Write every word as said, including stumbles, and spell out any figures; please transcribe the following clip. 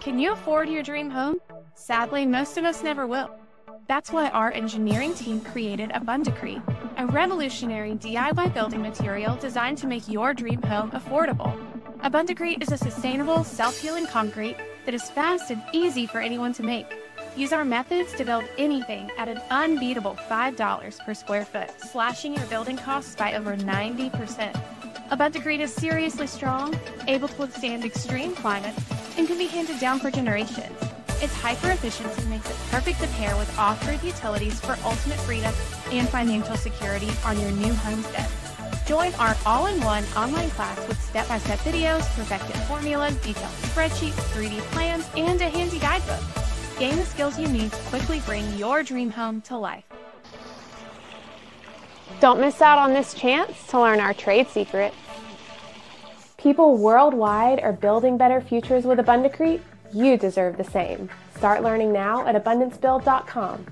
Can you afford your dream home? Sadly, most of us never will. That's why our engineering team created Abundacrete, a revolutionary D I Y building material designed to make your dream home affordable. Abundacrete is a sustainable, self-healing concrete that is fast and easy for anyone to make. Use our methods to build anything at an unbeatable five dollars per square foot, slashing your building costs by over ninety percent. Abundacrete is seriously strong, able to withstand extreme climates, and can be handed down for generations. Its hyper-efficiency makes it perfect to pair with off-grid utilities for ultimate freedom and financial security on your new homestead. Join our all-in-one online class with step-by-step videos, perfected formulas, detailed spreadsheets, three D plans, and a handy guidebook. Gain the skills you need to quickly bring your dream home to life. Don't miss out on this chance to learn our trade secret. People worldwide are building better futures with Abundacrete. You deserve the same. Start learning now at abundance build dot com.